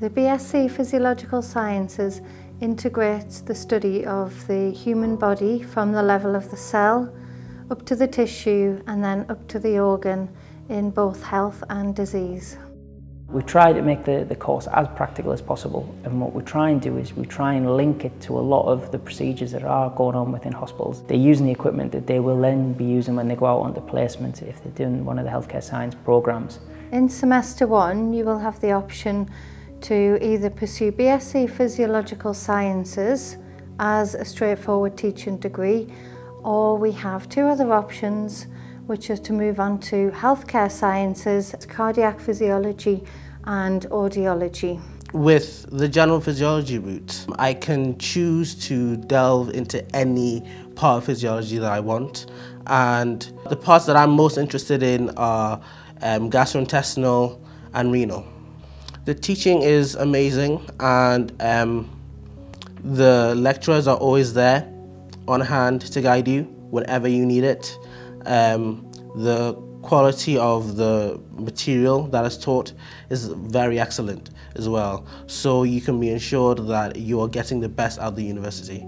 The BSc Physiological Sciences integrates the study of the human body from the level of the cell up to the tissue and then up to the organ in both health and disease. We try to make the course as practical as possible, and what we try and do is we try and link it to a lot of the procedures that are going on within hospitals. They're using the equipment that they will then be using when they go out on the placement if they're doing one of the healthcare science programmes. In semester one you will have the option to either pursue BSc Physiological Sciences as a straightforward teaching degree, or we have two other options, which is to move on to healthcare sciences, cardiac physiology and audiology. With the general physiology route, I can choose to delve into any part of physiology that I want, and the parts that I'm most interested in are gastrointestinal and renal. The teaching is amazing, and the lecturers are always there on hand to guide you whenever you need it. The quality of the material that is taught is very excellent as well, so you can be ensured that you are getting the best out of the university.